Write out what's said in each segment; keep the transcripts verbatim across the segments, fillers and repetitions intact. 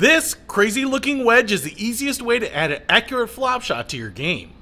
This crazy looking wedge is the easiest way to add an accurate flop shot to your game.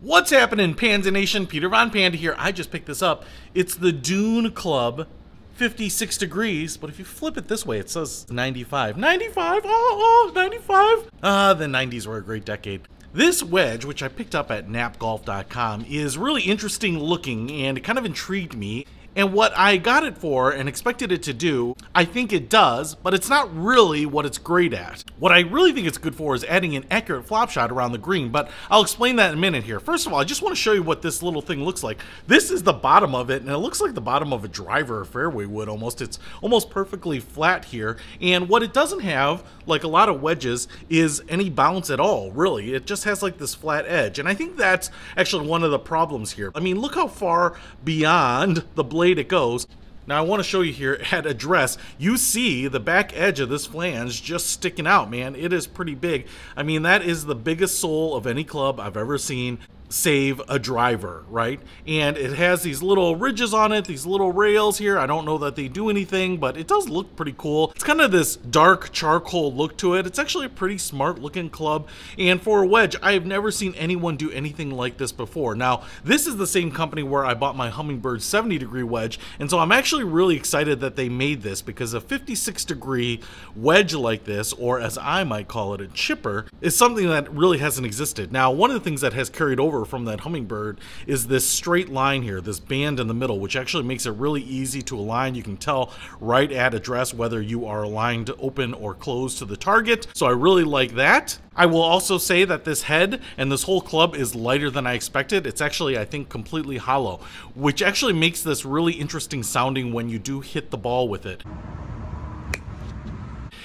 What's happening, Panda Nation? Peter Von Panda here. I just picked this up. It's the Dune Club, fifty-six degrees, but if you flip it this way, it says ninety-five. ninety-five, oh, oh, ninety-five. Ah, the nineties were a great decade. This wedge, which I picked up at nap golf dot com, is really interesting looking and it kind of intrigued me. And what I got it for and expected it to do, I think it does, but it's not really what it's great at. What I really think it's good for is adding an accurate flop shot around the green, but I'll explain that in a minute here. First of all, I just want to show you what this little thing looks like. This is the bottom of it, and it looks like the bottom of a driver or fairway wood almost. It's almost perfectly flat here, and what it doesn't have, like a lot of wedges, is any bounce at all, really. It just has like this flat edge, and I think that's actually one of the problems here. I mean, look how far beyond the blade it goes. Now I want to show you here at address. You see the back edge of this flange just sticking out, man. It is pretty big. I mean, that is the biggest sole of any club I've ever seen, save a driver, right? And it has these little ridges on it, these little rails here. I don't know that they do anything, but it does look pretty cool. It's kind of this dark charcoal look to it. It's actually a pretty smart looking club. And for a wedge, I have never seen anyone do anything like this before. Now, this is the same company where I bought my Hummingbird seventy degree wedge. And so I'm actually really excited that they made this, because a fifty-six degree wedge like this, or as I might call it, a chipper, is something that really hasn't existed. Now, one of the things that has carried over from that Hummingbird is this straight line here, this band in the middle, which actually makes it really easy to align. You can tell right at address whether you are aligned open or closed to the target. So I really like that. I will also say that this head and this whole club is lighter than I expected. It's actually, I think, completely hollow, which actually makes this really interesting sounding when you do hit the ball with it.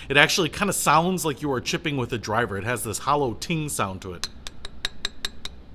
It actually kind of sounds like you are chipping with a driver. It has this hollow ting sound to it.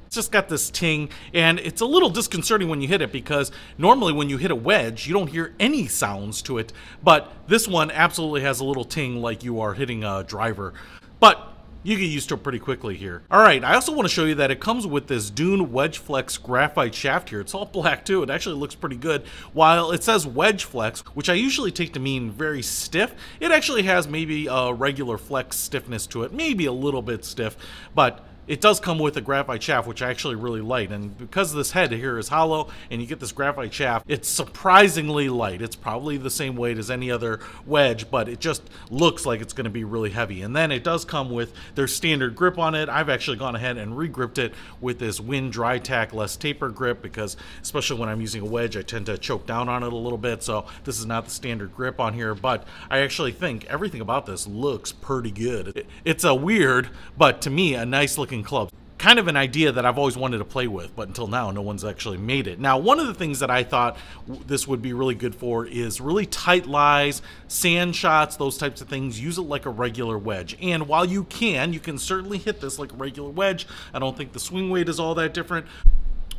It's just got this ting, and it's a little disconcerting when you hit it, because normally when you hit a wedge, you don't hear any sounds to it, but this one absolutely has a little ting like you are hitting a driver. But you get used to it pretty quickly here. All right, I also want to show you that it comes with this Dune Wedge Flex graphite shaft here. It's all black too. It actually looks pretty good. While it says Wedge Flex, which I usually take to mean very stiff, it actually has maybe a regular flex stiffness to it, maybe a little bit stiff, but it does come with a graphite shaft, which I actually really like. And because this head here is hollow and you get this graphite shaft, it's surprisingly light. It's probably the same weight as any other wedge, but it just looks like it's gonna be really heavy. And then it does come with their standard grip on it. I've actually gone ahead and re-gripped it with this wind dry tack less taper grip, because especially when I'm using a wedge, I tend to choke down on it a little bit. So this is not the standard grip on here, but I actually think everything about this looks pretty good. It's a weird, but to me, a nice looking club. Kind of an idea that I've always wanted to play with, but until now, no one's actually made it. Now, one of the things that I thought this would be really good for is really tight lies, sand shots, those types of things. Use it like a regular wedge. And while you can, you can certainly hit this like a regular wedge. I don't think the swing weight is all that different.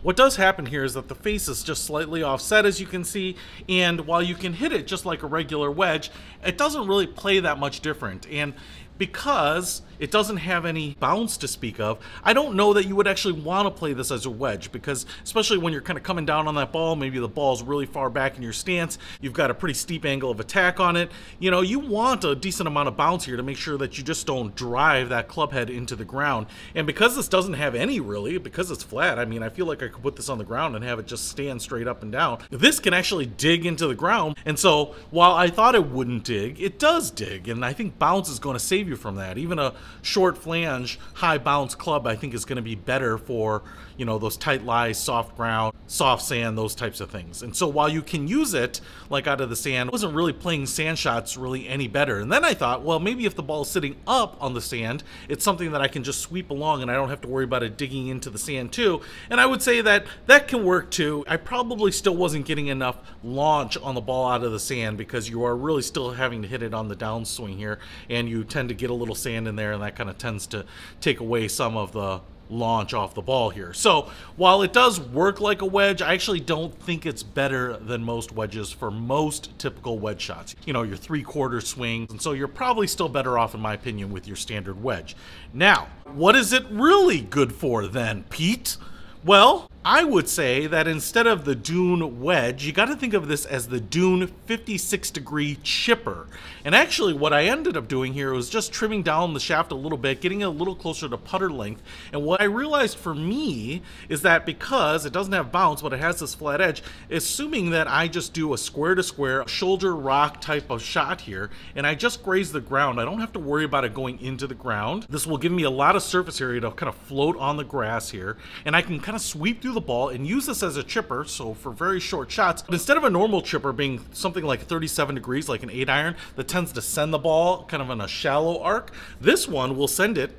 What does happen here is that the face is just slightly offset, as you can see, and while you can hit it just like a regular wedge, it doesn't really play that much different. And because it doesn't have any bounce to speak of, I don't know that you would actually want to play this as a wedge, because especially when you're kind of coming down on that ball, maybe the ball's really far back in your stance, you've got a pretty steep angle of attack on it. You know, you want a decent amount of bounce here to make sure that you just don't drive that club head into the ground. And because this doesn't have any really, because it's flat, I mean, I feel like I could put this on the ground and have it just stand straight up and down. This can actually dig into the ground. And so while I thought it wouldn't dig, it does dig. And I think bounce is going to save you from that. Even a short flange, high bounce club, I think, is going to be better for, you know, those tight lies, soft ground, soft sand, those types of things. And so while you can use it like out of the sand, I wasn't really playing sand shots really any better. And then I thought, well, maybe if the ball is sitting up on the sand, it's something that I can just sweep along and I don't have to worry about it digging into the sand too. And I would say that that can work too. I probably still wasn't getting enough launch on the ball out of the sand, because you are really still having to hit it on the downswing here, and you tend to get a little sand in there, and that kind of tends to take away some of the launch off the ball here. So while it does work like a wedge, I actually don't think it's better than most wedges for most typical wedge shots, you know, your three quarter swing. And so you're probably still better off, in my opinion, with your standard wedge. Now, what is it really good for then, Pete? Well, I would say that instead of the Dune Wedge, you got to think of this as the Dune fifty-six degree chipper. And actually what I ended up doing here was just trimming down the shaft a little bit, getting it a little closer to putter length. And what I realized for me is that because it doesn't have bounce, but it has this flat edge, assuming that I just do a square to square shoulder rock type of shot here, and I just graze the ground, I don't have to worry about it going into the ground. This will give me a lot of surface area to kind of float on the grass here, and I can kind of sweep through the ball and use this as a chipper, so for very short shots. But instead of a normal chipper being something like thirty-seven degrees, like an eight iron that tends to send the ball kind of in a shallow arc, this one will send it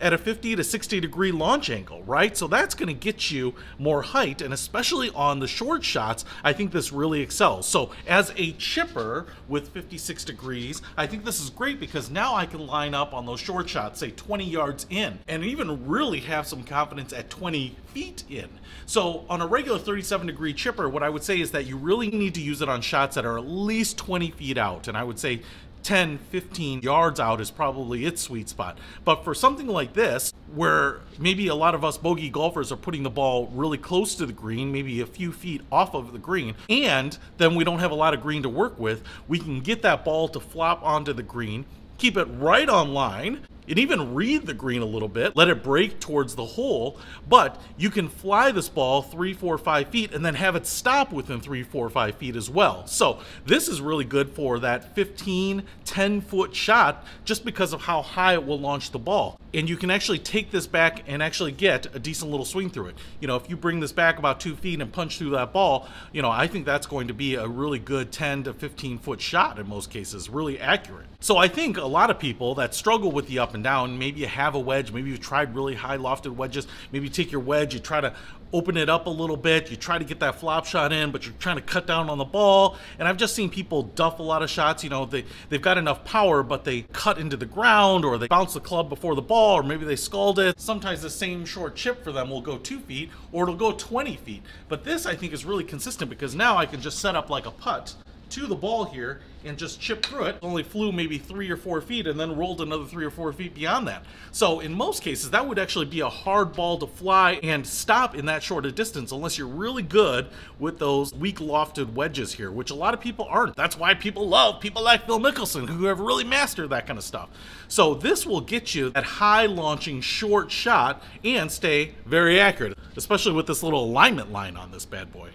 at a fifty to sixty degree launch angle, right? So that's gonna get you more height, and especially on the short shots, I think this really excels. So as a chipper with fifty-six degrees, I think this is great because now I can line up on those short shots, say twenty yards in, and even really have some confidence at twenty feet in. So on a regular thirty-seven degree chipper, what I would say is that you really need to use it on shots that are at least twenty feet out, and I would say ten, fifteen yards out is probably its sweet spot. But for something like this, where maybe a lot of us bogey golfers are putting the ball really close to the green, maybe a few feet off of the green, and then we don't have a lot of green to work with, we can get that ball to flop onto the green, keep it right on line, and even read the green a little bit, let it break towards the hole, but you can fly this ball three, four, five feet and then have it stop within three, four, five feet as well. So this is really good for that fifteen, ten foot shot just because of how high it will launch the ball. And you can actually take this back and actually get a decent little swing through it. You know, if you bring this back about two feet and punch through that ball, you know, I think that's going to be a really good ten to fifteen foot shot in most cases, really accurate. So I think a lot of people that struggle with the up and down, maybe you have a wedge, maybe you've tried really high lofted wedges, maybe you take your wedge, you try to open it up a little bit, you try to get that flop shot in, but you're trying to cut down on the ball. And I've just seen people duff a lot of shots, you know, they, they've got enough power, but they cut into the ground or they bounce the club before the ball, or maybe they sculled it. Sometimes the same short chip for them will go two feet or it'll go twenty feet. But this I think is really consistent because now I can just set up like a putt to the ball here and just chip through it. Only flew maybe three or four feet and then rolled another three or four feet beyond that. So in most cases, that would actually be a hard ball to fly and stop in that short a distance unless you're really good with those weak lofted wedges here, which a lot of people aren't. That's why people love people like Phil Mickelson, who have really mastered that kind of stuff. So this will get you that high launching short shot and stay very accurate, especially with this little alignment line on this bad boy.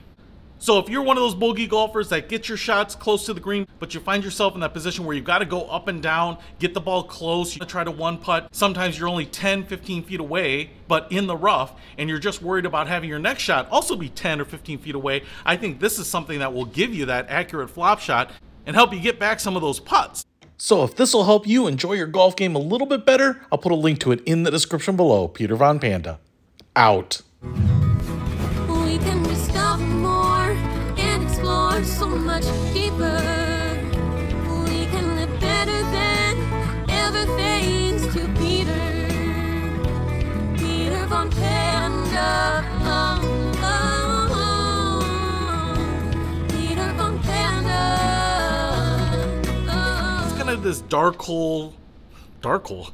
So if you're one of those bogey golfers that gets your shots close to the green, but you find yourself in that position where you've got to go up and down, get the ball close, you try to one putt, sometimes you're only ten, fifteen feet away, but in the rough, and you're just worried about having your next shot also be ten or fifteen feet away, I think this is something that will give you that accurate flop shot and help you get back some of those putts. So if this will help you enjoy your golf game a little bit better, I'll put a link to it in the description below. Peter Von Panda, out. We can discover more and explore so much deeper. We can live better than ever thanks to Peter. Peter Von Panda. Oh, oh, oh. Peter Von Panda. Oh, oh. It's kind of this dark hole. Dark hole.